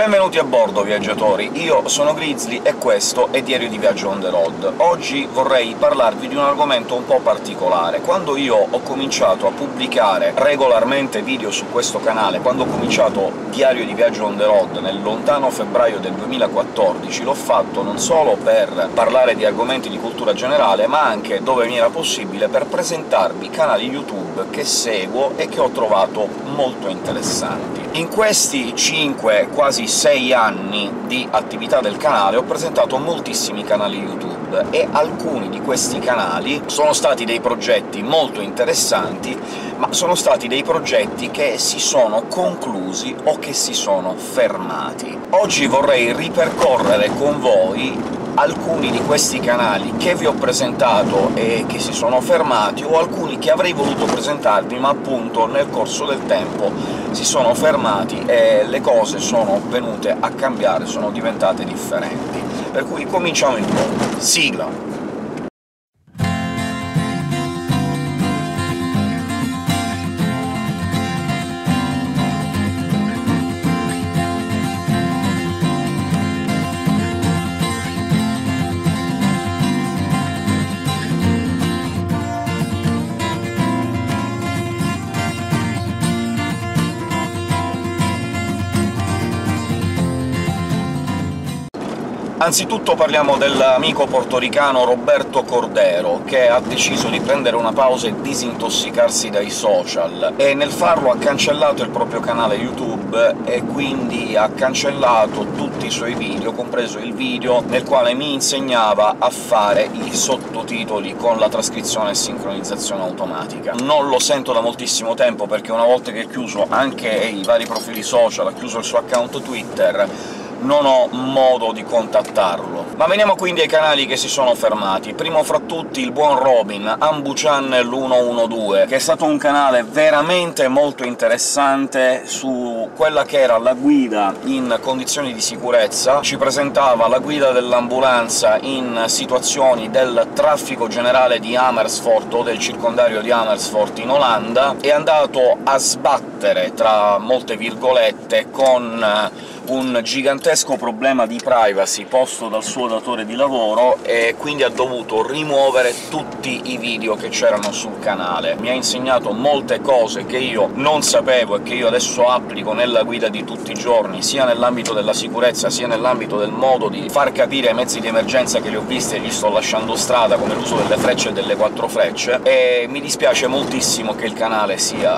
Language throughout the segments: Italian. Benvenuti a bordo, viaggiatori! Io sono Grizzly e questo è Diario di Viaggio on the road. Oggi vorrei parlarvi di un argomento un po' particolare. Quando io ho cominciato a pubblicare regolarmente video su questo canale, quando ho cominciato Diario di Viaggio on the road nel lontano febbraio del 2014, l'ho fatto non solo per parlare di argomenti di cultura generale, ma anche, dove mi era possibile, per presentarvi canali YouTube che seguo e che ho trovato molto interessanti. In questi 5, quasi 6 anni di attività del canale ho presentato moltissimi canali YouTube, e alcuni di questi canali sono stati dei progetti molto interessanti, ma sono stati dei progetti che si sono conclusi o che si sono fermati. Oggi vorrei ripercorrere con voi alcuni di questi canali che vi ho presentato e che si sono fermati, o alcuni che avrei voluto presentarvi ma appunto nel corso del tempo si sono fermati e le cose sono venute a cambiare, sono diventate differenti. Per cui cominciamo il video. Sigla! Anzitutto parliamo dell'amico portoricano Roberto Cordero, che ha deciso di prendere una pausa e disintossicarsi dai social, e nel farlo ha cancellato il proprio canale YouTube e quindi ha cancellato tutti i suoi video, compreso il video nel quale mi insegnava a fare i sottotitoli con la trascrizione e sincronizzazione automatica. Non lo sento da moltissimo tempo, perché una volta che ha chiuso anche i vari profili social, ha chiuso il suo account Twitter, non ho modo di contattarlo. Ma veniamo quindi ai canali che si sono fermati. Primo fra tutti il buon Robin Ambuchannel 112, che è stato un canale veramente molto interessante su quella che era la guida in condizioni di sicurezza. Ci presentava la guida dell'ambulanza in situazioni del traffico generale di Amersfoort o del circondario di Amersfoort in Olanda. È andato a sbattere, tra molte virgolette, con un gigantesco problema di privacy posto dal suo datore di lavoro, e quindi ha dovuto rimuovere tutti i video che c'erano sul canale. Mi ha insegnato molte cose che io non sapevo e che io adesso applico nella guida di tutti i giorni, sia nell'ambito della sicurezza, sia nell'ambito del modo di far capire ai mezzi di emergenza che li ho visti e gli sto lasciando strada, come l'uso delle frecce e delle 4 frecce, e mi dispiace moltissimo che il canale sia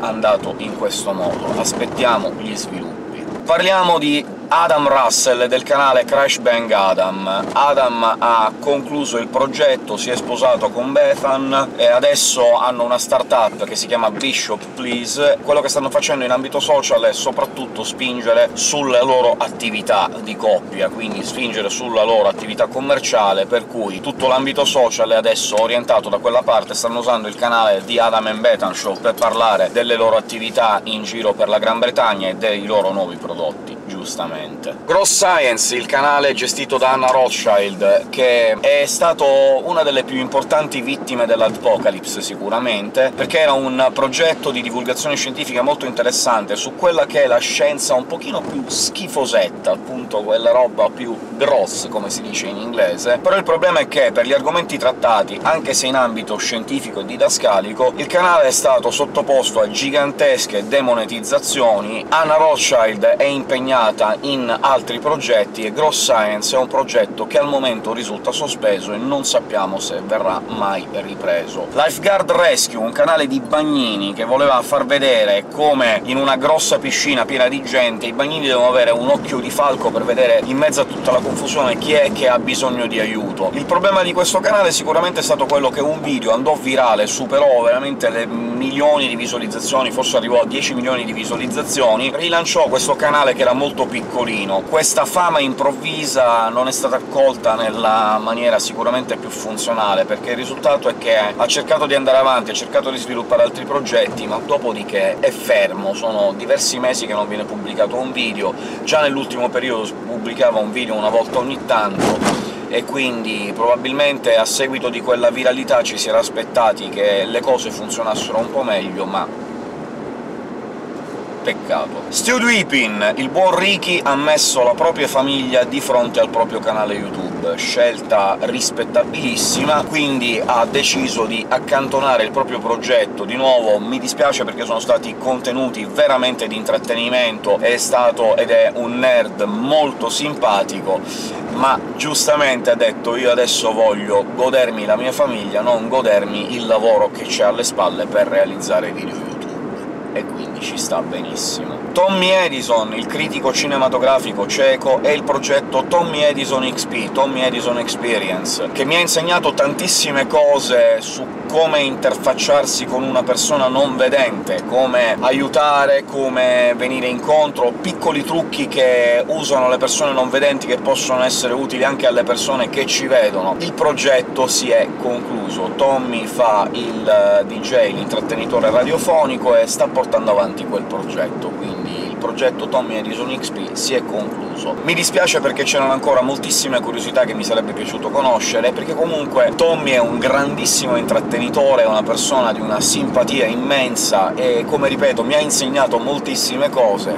andato in questo modo. Aspettiamo gli sviluppi. Parliamo di Adam Russell, del canale Crash Bang Adam. Adam ha concluso il progetto, si è sposato con Bethan e adesso hanno una startup che si chiama Bishop Please. Quello che stanno facendo in ambito social è soprattutto spingere sulla loro attività di coppia, quindi spingere sulla loro attività commerciale, per cui tutto l'ambito social è adesso orientato da quella parte. Stanno usando il canale di Adam and Bethan Show per parlare delle loro attività in giro per la Gran Bretagna e dei loro nuovi prodotti, giustamente. Gross Science, il canale gestito da Anna Rothschild, che è stato una delle più importanti vittime dell'Adpocalypse sicuramente, perché era un progetto di divulgazione scientifica molto interessante su quella che è la scienza un pochino più schifosetta, appunto quella roba più gross, come si dice in inglese. Però il problema è che per gli argomenti trattati, anche se in ambito scientifico e didascalico, il canale è stato sottoposto a gigantesche demonetizzazioni. Anna Rothschild è impegnata in altri progetti, e Gross Science è un progetto che al momento risulta sospeso e non sappiamo se verrà mai ripreso. Lifeguard Rescue, un canale di bagnini che voleva far vedere come in una grossa piscina piena di gente i bagnini devono avere un occhio di falco per vedere in mezzo a tutta la confusione chi è che ha bisogno di aiuto. Il problema di questo canale sicuramente è stato quello che un video andò virale, superò veramente le milioni di visualizzazioni, forse arrivò a 10 milioni di visualizzazioni, rilanciò questo canale che era molto piccolo. Questa fama improvvisa non è stata accolta nella maniera sicuramente più funzionale, perché il risultato è che ha cercato di andare avanti, ha cercato di sviluppare altri progetti, ma dopodiché è fermo. Sono diversi mesi che non viene pubblicato un video, già nell'ultimo periodo pubblicava un video una volta ogni tanto, e quindi probabilmente a seguito di quella viralità ci si era aspettati che le cose funzionassero un po' meglio, ma peccato. Stewdippin, il buon Ricky, ha messo la propria famiglia di fronte al proprio canale YouTube, scelta rispettabilissima, quindi ha deciso di accantonare il proprio progetto. Di nuovo mi dispiace perché sono stati contenuti veramente di intrattenimento, è stato ed è un nerd molto simpatico, ma giustamente ha detto «io adesso voglio godermi la mia famiglia, non godermi il lavoro che c'è alle spalle per realizzare i video YouTube». E quindi ci sta benissimo. Tommy Edison, il critico cinematografico cieco, e il progetto Tommy Edison XP, Tommy Edison Experience, che mi ha insegnato tantissime cose su come interfacciarsi con una persona non vedente, come aiutare, come venire incontro, piccoli trucchi che usano le persone non vedenti che possono essere utili anche alle persone che ci vedono. Il progetto si è concluso, Tommy fa il DJ, l'intrattenitore radiofonico, e sta portando avanti quel progetto, quindi il progetto Tommy Edison XP si è concluso. Mi dispiace perché c'erano ancora moltissime curiosità che mi sarebbe piaciuto conoscere, perché comunque Tommy è un grandissimo intrattenitore, è una persona di una simpatia immensa e, come ripeto, mi ha insegnato moltissime cose.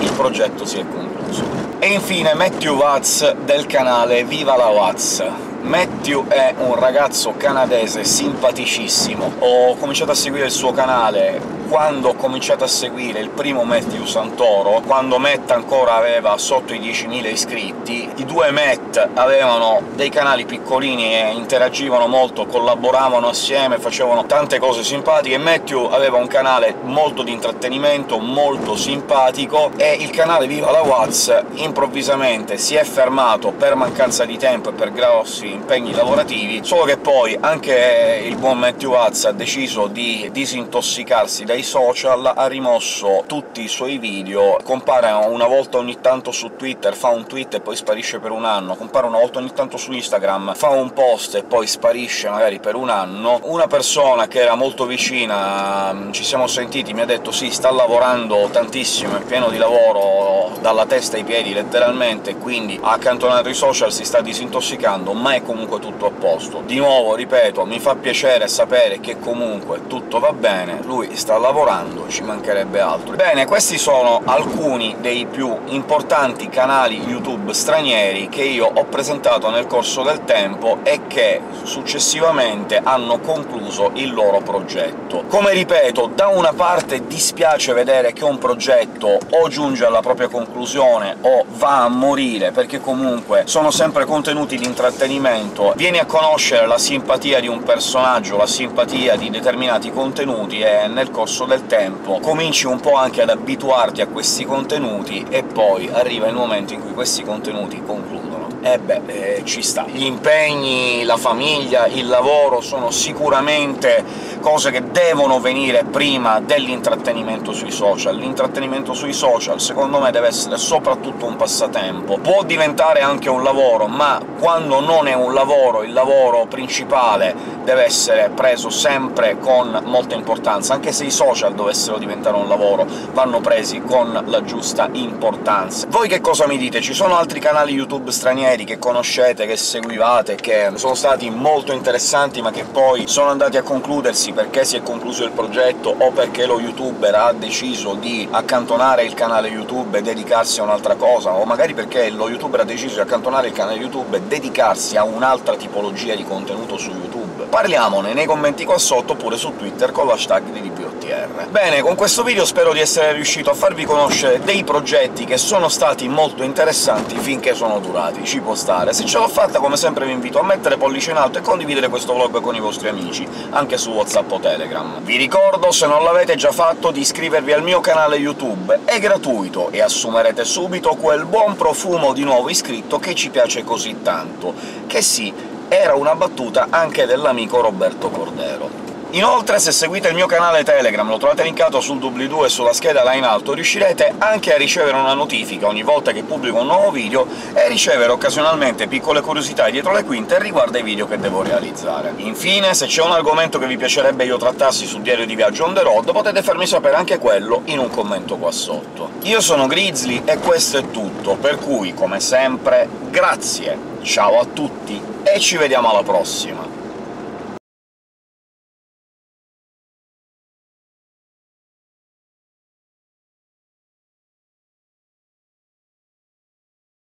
Il progetto si è concluso. E infine Matthew Watts del canale Viva la Watts. Matthew è un ragazzo canadese simpaticissimo. Ho cominciato a seguire il suo canale quando ho cominciato a seguire il primo Matthew Santoro, quando Matt ancora aveva sotto i 10.000 iscritti. I due Matt avevano dei canali piccolini e interagivano molto, collaboravano assieme, facevano tante cose simpatiche. Matthew aveva un canale molto di intrattenimento, molto simpatico, e il canale Viva la Watts improvvisamente si è fermato per mancanza di tempo e per grossi impegni lavorativi, solo che poi anche il buon Matthew Watts ha deciso di disintossicarsi dai social, ha rimosso tutti i suoi video, compare una volta ogni tanto su Twitter, fa un tweet e poi sparisce per un anno, compare una volta ogni tanto su Instagram, fa un post e poi sparisce magari per un anno. Una persona che era molto vicina, ci siamo sentiti, mi ha detto «sì, sta lavorando tantissimo, è pieno di lavoro dalla testa ai piedi letteralmente, quindi ha accantonato i social, si sta disintossicando, ma è comunque tutto a posto». Di nuovo, ripeto, mi fa piacere sapere che comunque tutto va bene, lui sta lavorando, ci mancherebbe altro. Bene, questi sono alcuni dei più importanti canali YouTube stranieri che io ho presentato nel corso del tempo e che successivamente hanno concluso il loro progetto. Come ripeto, da una parte dispiace vedere che un progetto o giunge alla propria conclusione o va a morire, perché comunque sono sempre contenuti di intrattenimento, vieni a conoscere la simpatia di un personaggio, la simpatia di determinati contenuti, e nel corso del tempo cominci un po' anche ad abituarti a questi contenuti, e poi arriva il momento in cui questi contenuti concludono. E beh, ci sta. Gli impegni, la famiglia, il lavoro sono sicuramente cose che devono venire prima dell'intrattenimento sui social. L'intrattenimento sui social, secondo me, deve essere soprattutto un passatempo. Può diventare anche un lavoro, ma quando non è un lavoro, il lavoro principale deve essere preso sempre con molta importanza. Anche se i social dovessero diventare un lavoro, vanno presi con la giusta importanza. Voi che cosa mi dite? Ci sono altri canali YouTube stranieri che conoscete, che seguivate, che sono stati molto interessanti ma che poi sono andati a concludersi perché si è concluso il progetto, o perché lo YouTuber ha deciso di accantonare il canale YouTube e dedicarsi a un'altra cosa, o magari perché lo YouTuber ha deciso di accantonare il canale YouTube e dedicarsi a un'altra tipologia di contenuto su YouTube? Parliamone nei commenti qua sotto, oppure su Twitter con l'hashtag di DPOTR. Bene, con questo video spero di essere riuscito a farvi conoscere dei progetti che sono stati molto interessanti finché sono durati, ci può stare. Se ce l'ho fatta, come sempre vi invito a mettere pollice in alto e condividere questo vlog con i vostri amici, anche su WhatsApp o Telegram. Vi ricordo, se non l'avete già fatto, di iscrivervi al mio canale YouTube, è gratuito e assumerete subito quel buon profumo di nuovo iscritto che ci piace così tanto, che sì, era una battuta anche dell'amico Roberto Cordero. Inoltre, se seguite il mio canale Telegram, lo trovate linkato sul doobly-doo e sulla scheda là in alto, riuscirete anche a ricevere una notifica ogni volta che pubblico un nuovo video e ricevere occasionalmente piccole curiosità dietro le quinte riguardo ai video che devo realizzare. Infine, se c'è un argomento che vi piacerebbe io trattassi su Diario di Viaggio on the road, potete farmi sapere anche quello in un commento qua sotto. Io sono Grizzly e questo è tutto, per cui, come sempre, grazie, ciao a tutti e ci vediamo alla prossima!